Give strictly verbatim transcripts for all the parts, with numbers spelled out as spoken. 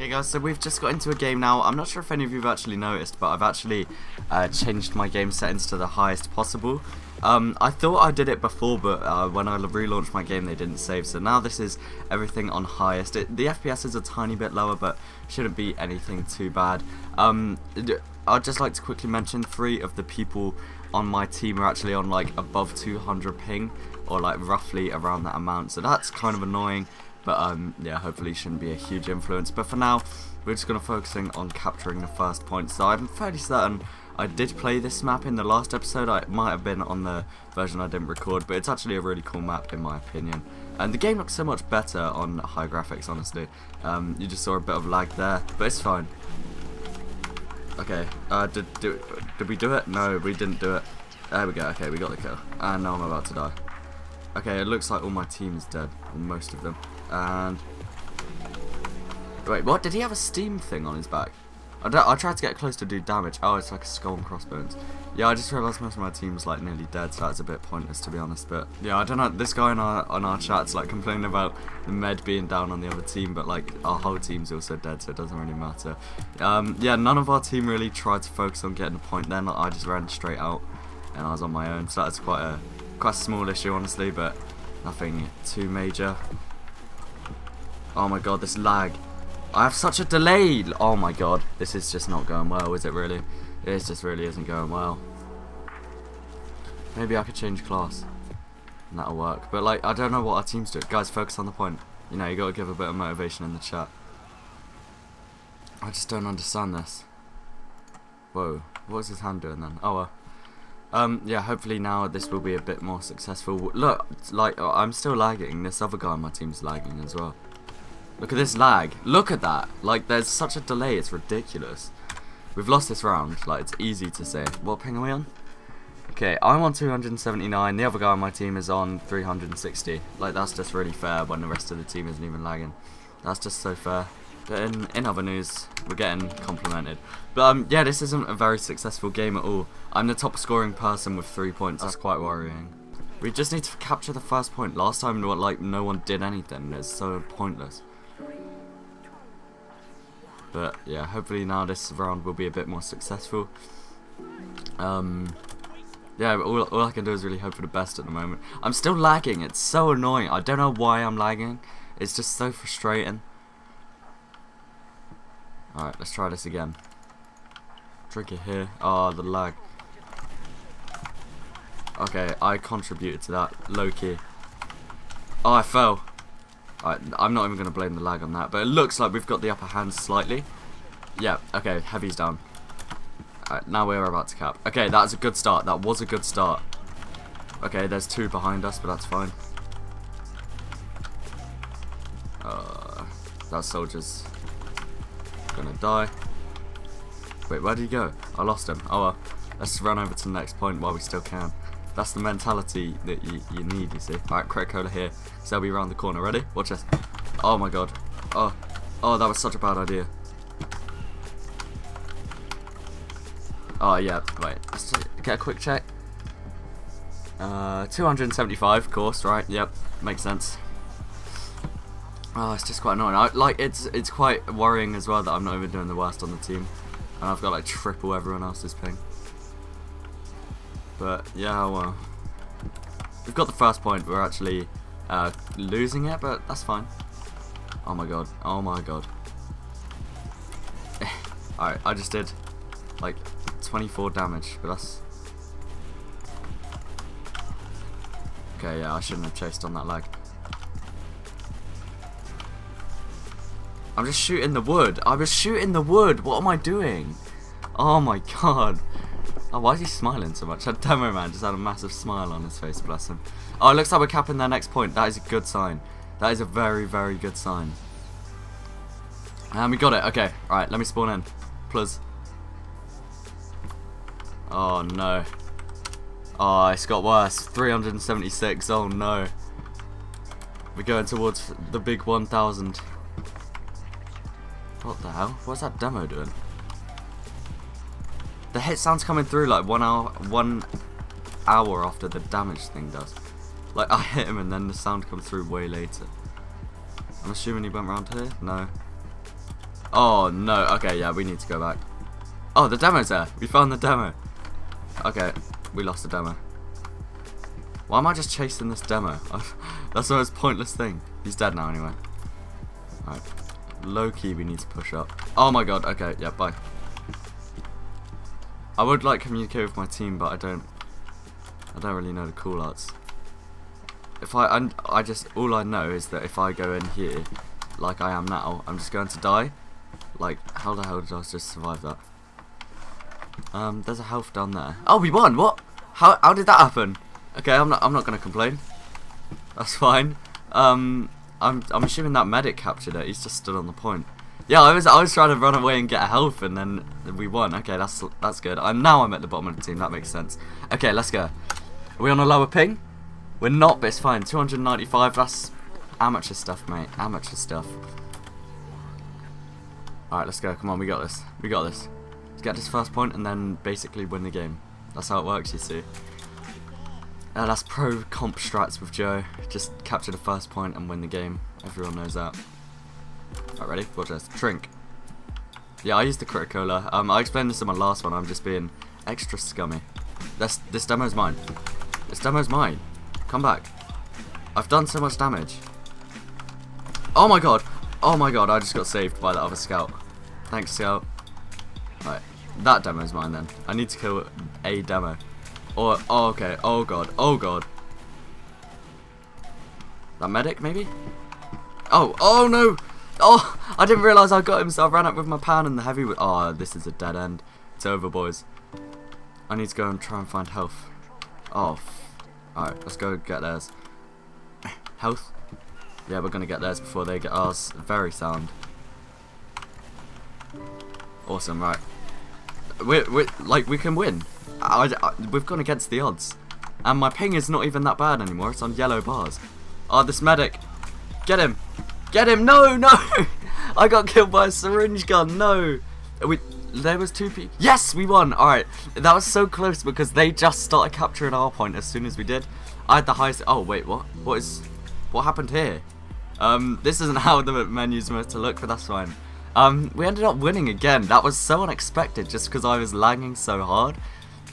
Okay guys, so we've just got into a game now. I'm not sure if any of you have actually noticed, but I've actually uh, changed my game settings to the highest possible. Um, I thought I did it before, but uh, when I relaunched my game they didn't save, so now this is everything on highest. It, the F P S is a tiny bit lower, but shouldn't be anything too bad. Um, I'd just like to quickly mention three of the people on my team are actually on like above two hundred ping, or like roughly around that amount, so that's kind of annoying. But um, yeah, hopefully shouldn't be a huge influence. But for now, we're just going to focusing on capturing the first point. So I'm fairly certain I did play this map in the last episode. I, it might have been on the version I didn't record, but it's actually a really cool map in my opinion. And the game looks so much better on high graphics, honestly. Um, you just saw a bit of lag there, but it's fine. Okay, uh, did, did, did we do it? No, we didn't do it. There we go, okay, we got the kill. And now I'm about to die. Okay, it looks like all my team is dead, or most of them. And wait, what? Did he have a steam thing on his back? I, don't, I tried to get close to do damage. Oh, it's like a skull and crossbones. Yeah, I just realised most of my team's like nearly dead, so that's a bit pointless to be honest. But yeah, I don't know. This guy on our on our chat's like complaining about the med being down on the other team, but like our whole team's also dead, so it doesn't really matter. Um, yeah, none of our team really tried to focus on getting a point. Then like, I just ran straight out, and I was on my own. So that's quite a quite a small issue honestly, but nothing too major. Oh my god, this lag. I have such a delay. Oh my god, this is just not going well, is it really? This just really isn't going well. Maybe I could change class and that'll work. But like, I don't know what our team's doing. Guys, focus on the point. You know, you gotta give a bit of motivation in the chat. I just don't understand this. Whoa, what was his hand doing then? Oh well. Um, yeah, hopefully now this will be a bit more successful. Look, like, oh, I'm still lagging. This other guy on my team's lagging as well. Look at this lag. Look at that. Like, there's such a delay. It's ridiculous. We've lost this round. Like, it's easy to say. What ping are we on? Okay, I'm on two hundred seventy-nine. The other guy on my team is on three hundred sixty. Like, that's just really fair when the rest of the team isn't even lagging. That's just so fair. But in, in other news, we're getting complimented. But, um, yeah, this isn't a very successful game at all. I'm the top-scoring person with three points. That's quite worrying. We just need to capture the first point. Last time, like, no one did anything. It's so pointless. But yeah, hopefully now this round will be a bit more successful. Um, yeah, all, all I can do is really hope for the best at the moment. I'm still lagging. It's so annoying. I don't know why I'm lagging. It's just so frustrating. Alright, let's try this again. Drink it here. Oh, the lag. Okay, I contributed to that. Low key. Oh, I fell. Right, I'm not even going to blame the lag on that, but it looks like we've got the upper hand slightly. Yeah, okay, heavy's down. Right, now we're about to cap. Okay, that's a good start. That was a good start. Okay, there's two behind us, but that's fine. Uh, that soldier's going to die. Wait, where did he go? I lost him. Oh, well, let's run over to the next point while we still can. That's the mentality that you, you need, you see. Alright, Crit-a-Cola here. So they'll be around the corner. Ready? Watch this. Oh my god. Oh. Oh, that was such a bad idea. Oh, yeah. Wait. Let's get a quick check. Uh, two hundred seventy-five, of course, right? Yep. Makes sense. Oh, it's just quite annoying. I, like, it's, it's quite worrying as well that I'm not even doing the worst on the team. And I've got, like, triple everyone else's ping. But yeah, well, we've got the first point. We're actually uh, losing it, but that's fine. Oh my god! Oh my god! All right, I just did like twenty-four damage, but that's okay. Yeah, I shouldn't have chased on that lag. I'm just shooting the wood. I was shooting the wood. What am I doing? Oh my god! Oh, why is he smiling so much? That demo man just had a massive smile on his face, bless him. Oh, it looks like we're capping their next point. That is a good sign. That is a very, very good sign. And we got it. Okay. Alright, let me spawn in. Plus. Oh, no. Oh, it's got worse. three hundred seventy-six. Oh, no. We're going towards the big one thousand. What the hell? What's that demo doing? The hit sound's coming through like one hour, one hour after the damage thing does. Like, I hit him and then the sound comes through way later. I'm assuming he went around here? No. Oh no, okay, yeah, we need to go back. Oh, the demo's there. We found the demo. Okay, we lost the demo. Why am I just chasing this demo? That's the most pointless thing. He's dead now anyway. Alright, low key we need to push up. Oh my god, okay, yeah, bye. I would like to communicate with my team, but I don't I don't really know the call outs. If I, I, I just, all I know is that if I go in here, like I am now, I'm just going to die. Like, how the hell did I just survive that? Um, there's a health down there. Oh, we won! What? How? How did that happen? Okay, I'm not. I'm not gonna complain. That's fine. Um, I'm. I'm assuming that medic captured it. He's just stood on the point. Yeah, I was. I was trying to run away and get a health, and then we won. Okay, that's that's good. I'm now. I'm at the bottom of the team. That makes sense. Okay, let's go. Are we on a lower ping? We're not, but it's fine. two hundred ninety-five, that's amateur stuff, mate. Amateur stuff. Alright, let's go. Come on, we got this. We got this. Let's get this first point and then basically win the game. That's how it works, you see. Uh, that's pro comp strats with Joe. Just capture the first point and win the game. Everyone knows that. Alright, ready? Watch this. Drink. Yeah, I used the Crit-a-Cola. Um, I explained this in my last one. I'm just being extra scummy. This, this demo's mine. This demo's mine. Come back. I've done so much damage. Oh my god. Oh my god, I just got saved by that other scout. Thanks, scout. Right. That demo's mine then. I need to kill a demo. Or, oh, okay. Oh god. Oh god. That medic, maybe? Oh. Oh no. Oh, I didn't realise I got him, so I ran up with my pan and the heavy. Oh, this is a dead end. It's over, boys. I need to go and try and find health. Oh, alright, let's go get theirs. Health. Yeah, we're going to get theirs before they get ours. Very sound. Awesome, right. We're, we're, like, we can win. I, I, we've gone against the odds. And my ping is not even that bad anymore. It's on yellow bars. Oh, this medic. Get him. Get him. No, no. I got killed by a syringe gun. No. We... There was two people. Yes, we won. Alright, that was so close because they just started capturing our point as soon as we did. I had the highest. Oh wait, what? What is? What happened here? Um, this isn't how the menu's supposed to look, but that's fine. Um, we ended up winning again. That was so unexpected, just because I was lagging so hard.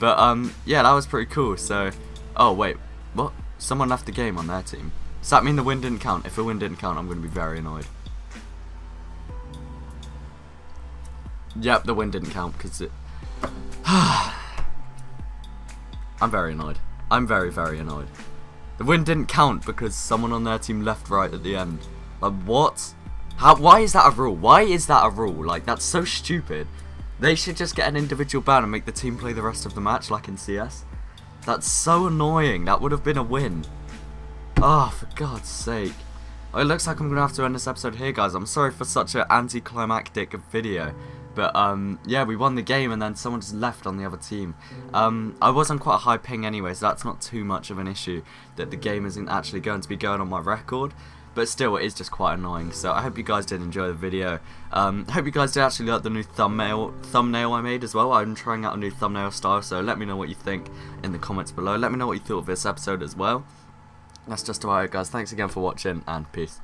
But um, yeah, that was pretty cool. So, oh wait, what? Someone left the game on their team. Does that mean the win didn't count? If the win didn't count, I'm going to be very annoyed. Yep, the win didn't count because it... I'm very annoyed. I'm very, very annoyed. The win didn't count because someone on their team left right at the end. Like, what? How? Why is that a rule? Why is that a rule? Like, that's so stupid. They should just get an individual ban and make the team play the rest of the match like in C S. That's so annoying. That would have been a win. Oh, for God's sake. Oh, it looks like I'm going to have to end this episode here, guys. I'm sorry for such an anticlimactic video. But, um, yeah, we won the game and then someone just left on the other team. Um, I was on quite a high ping anyway, so that's not too much of an issue that the game isn't actually going to be going on my record. But still, it is just quite annoying. So I hope you guys did enjoy the video. Um, I hope you guys did actually like the new thumbnail thumbnail I made as well. I'm trying out a new thumbnail style, so let me know what you think in the comments below. Let me know what you thought of this episode as well. That's just about it, guys. Thanks again for watching, and peace.